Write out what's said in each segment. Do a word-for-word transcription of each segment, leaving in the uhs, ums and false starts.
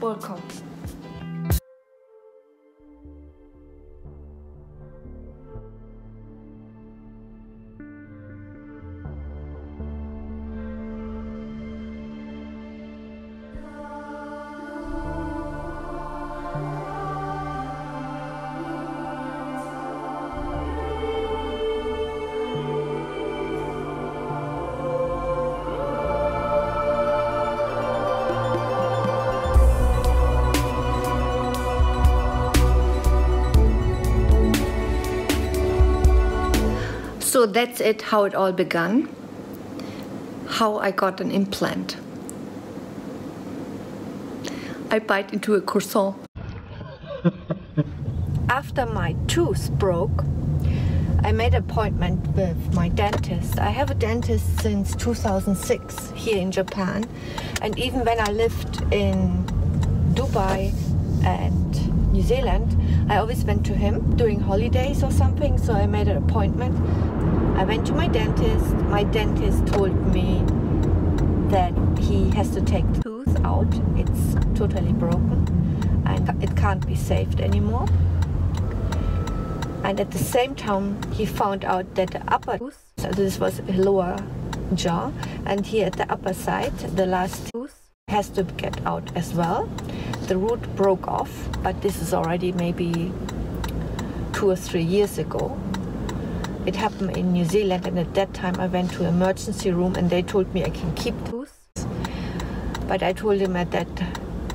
welcome. So that's it, how it all began, how I got an implant. I bite into a croissant. After my tooth broke, I made an appointment with my dentist. I have a dentist since two thousand six here in Japan. And even when I lived in Dubai and New Zealand, I always went to him during holidays or something, so I made an appointment. I went to my dentist. My dentist told me that he has to take the tooth out. It's totally broken and it can't be saved anymore. And at the same time, he found out that the upper tooth, so this was a lower jaw, and here at the upper side, the last tooth has to get out as well. The root broke off, but this is already maybe two or three years ago. It happened in New Zealand, and at that time I went to emergency room and they told me I can keep the tooth. But I told them at that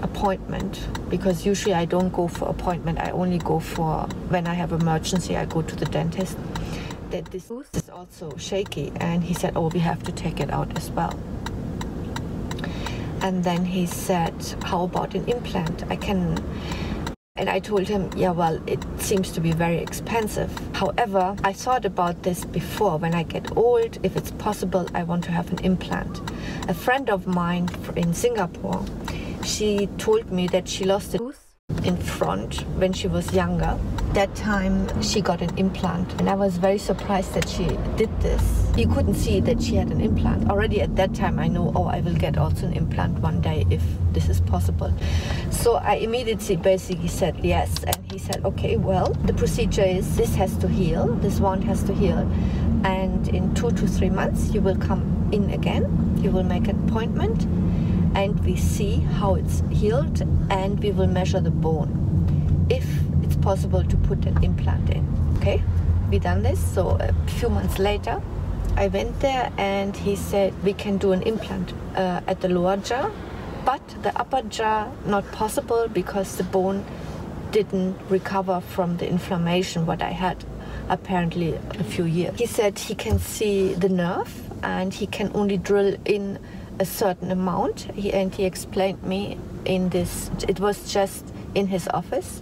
appointment, because usually I don't go for appointment, I only go for when I have emergency, I go to the dentist, that this tooth is also shaky, and he said, oh, we have to take it out as well. And then he said, how about an implant? I can... And I told him, yeah, well, it seems to be very expensive. However, I thought about this before. When I get old, if it's possible, I want to have an implant. A friend of mine in Singapore, she told me that she lost a tooth in front when she was younger. That time she got an implant, and I was very surprised that she did this. You couldn't see that she had an implant. Already at that time I know, oh, I will get also an implant one day if this is possible. So I immediately basically said yes, and he said, okay, well, the procedure is this has to heal, this one has to heal, and in two to three months you will come in again, you will make an appointment, and we see how it's healed, and we will measure the bone if it's possible to put an implant in. Okay, we done this. So a few months later I went there, and he said we can do an implant uh, at the lower jaw, but the upper jaw not possible because the bone didn't recover from the inflammation what I had apparently a few years. He said he can see the nerve and he can only drill in a certain amount, he, and he explained me in this, it was just in his office.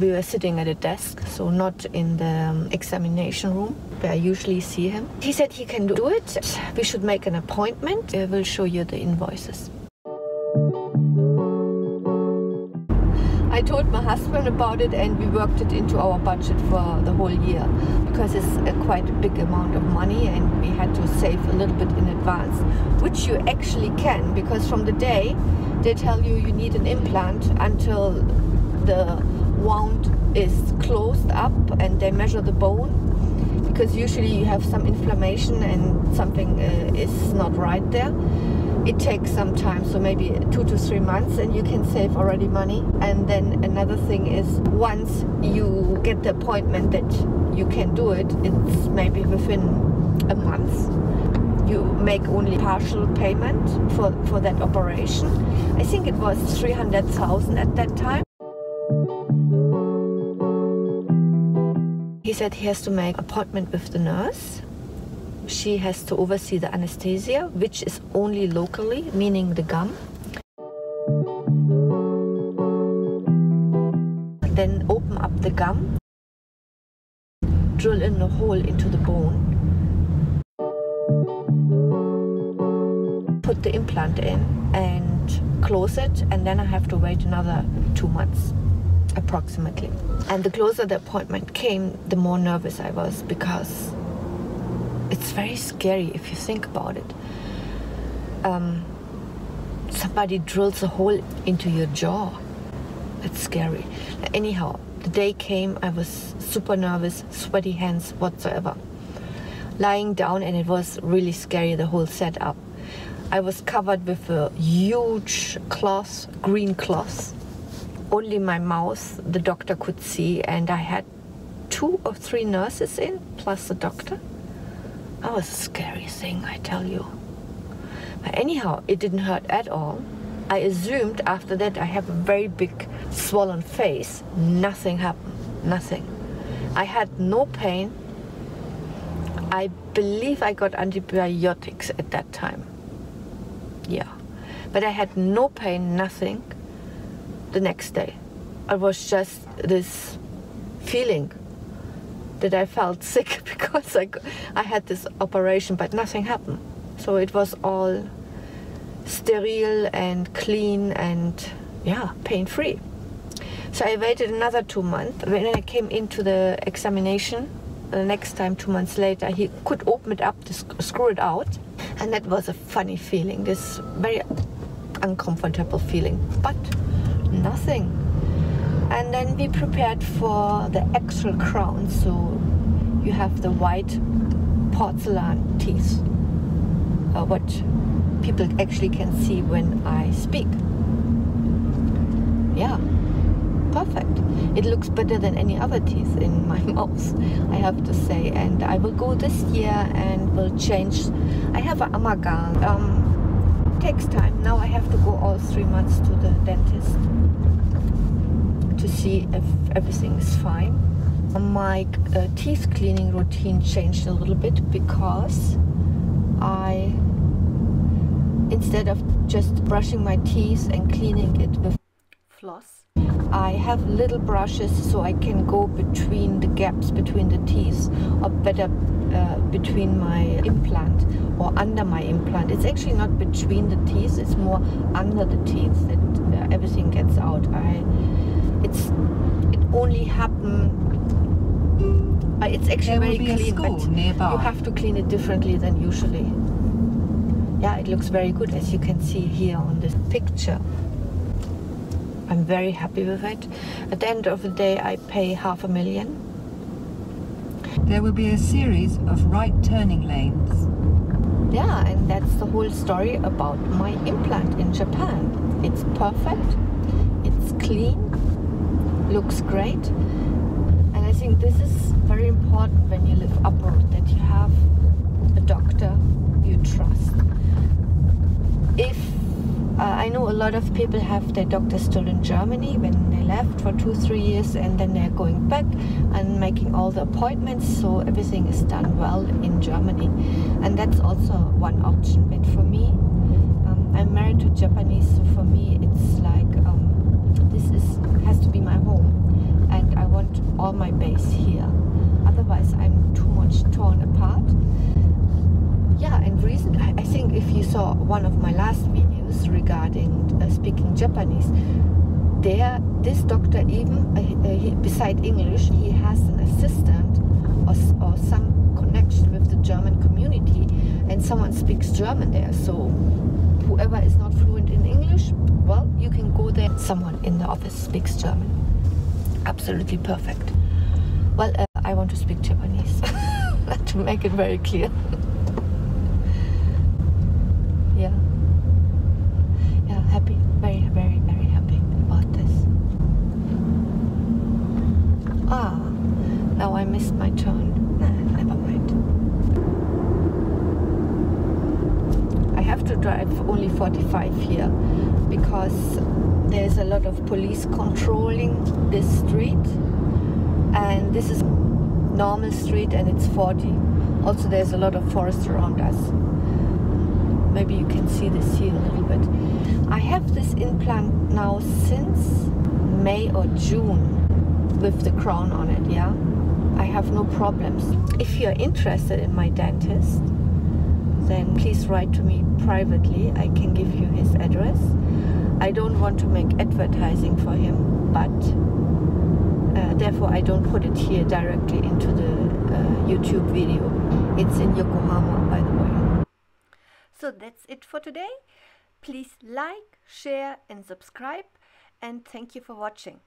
We were sitting at a desk, so not in the examination room where I usually see him. He said he can do it, we should make an appointment, I will show you the invoices. I told my husband about it, and we worked it into our budget for the whole year, because it's a quite a big amount of money and we had to save a little bit in advance, which you actually can, because from the day they tell you you need an implant until the wound is closed up and they measure the bone, because usually you have some inflammation and something uh, is not right there. It takes some time, so maybe two to three months, and you can save already money. And then another thing is, once you get the appointment that you can do it, it's maybe within a month. You make only partial payment for, for that operation. I think it was three hundred thousand at that time. He said he has to make an appointment with the nurse. She has to oversee the anesthesia, which is only locally, meaning the gum. Then open up the gum, drill in a hole into the bone, put the implant in and close it, and then I have to wait another two months. Approximately. And the closer the appointment came, the more nervous I was, because it's very scary if you think about it. Um, somebody drills a hole into your jaw. It's scary. Anyhow, the day came, I was super nervous, sweaty hands whatsoever. Lying down, and it was really scary, the whole setup. I was covered with a huge cloth, green cloth. Only my mouth the doctor could see, and I had two or three nurses in, plus the doctor. That was a scary thing, I tell you. But anyhow, it didn't hurt at all. I assumed after that I have a very big swollen face. Nothing happened, nothing. I had no pain. I believe I got antibiotics at that time. Yeah, but I had no pain, nothing. The next day, it was just this feeling that I felt sick because I, I had this operation, but nothing happened. So it was all sterile and clean and, yeah, pain-free. So I waited another two months. When I came into the examination, the next time, two months later, he could open it up to sc- screw it out. And that was a funny feeling, this very uncomfortable feeling, but nothing. And then we prepared for the actual crown, so you have the white porcelain teeth, uh, what people actually can see when I speak. Yeah, perfect. It looks better than any other teeth in my mouth, I have to say. And I will go this year and will change. I have an amalgam. Um, it takes time. Now I have to go all three months to the dentist to see if everything is fine. My uh, teeth cleaning routine changed a little bit because I, instead of just brushing my teeth and cleaning it with floss, I have little brushes so I can go between the gaps between the teeth, or better uh, between my implant or under my implant. It's actually not between the teeth, it's more under the teeth that uh, everything gets out. I, it's it only happen. Uh, it's actually very clean, but nearby. You have to clean it differently than usually. Yeah, it looks very good, as you can see here on this picture. I'm very happy with it. At the end of the day, I pay half a million. There will be a series of right turning lanes. Yeah, and that's the whole story about my implant in Japan. It's perfect, it's clean, looks great. And I think this is very important when you live abroad, that you have a doctor you trust. If Uh, I know a lot of people have their doctors still in Germany when they left for two, three years, and then they're going back and making all the appointments, so everything is done well in Germany. And that's also one option. But for me, um, I'm married to Japanese, so for me it's like um, this is has to be my home, and I want all my base here. Otherwise, I'm too much torn apart. Yeah, and reason, I think if you saw one of my last videos regarding uh, speaking Japanese, there, this doctor even, uh, he, beside English, he has an assistant or, or some connection with the German community, and someone speaks German there, so whoever is not fluent in English, well, you can go there. Someone in the office speaks German. Absolutely perfect. Well, uh, I want to speak Japanese, to make it very clear. Yeah, yeah, happy, very, very, very happy about this. Ah, now I missed my turn. Nah, never mind. I have to drive only forty-five here because there's a lot of police controlling this street, and this is normal street and it's forty. Also, there's a lot of forest around us. Maybe you can see this here a little bit. I have this implant now since May or June with the crown on it, yeah? I have no problems. If you're interested in my dentist, then please write to me privately. I can give you his address. I don't want to make advertising for him, but uh, therefore I don't put it here directly into the uh, YouTube video. It's in Yokohama, by the way. So that's it for today. Please like, share and subscribe, and thank you for watching.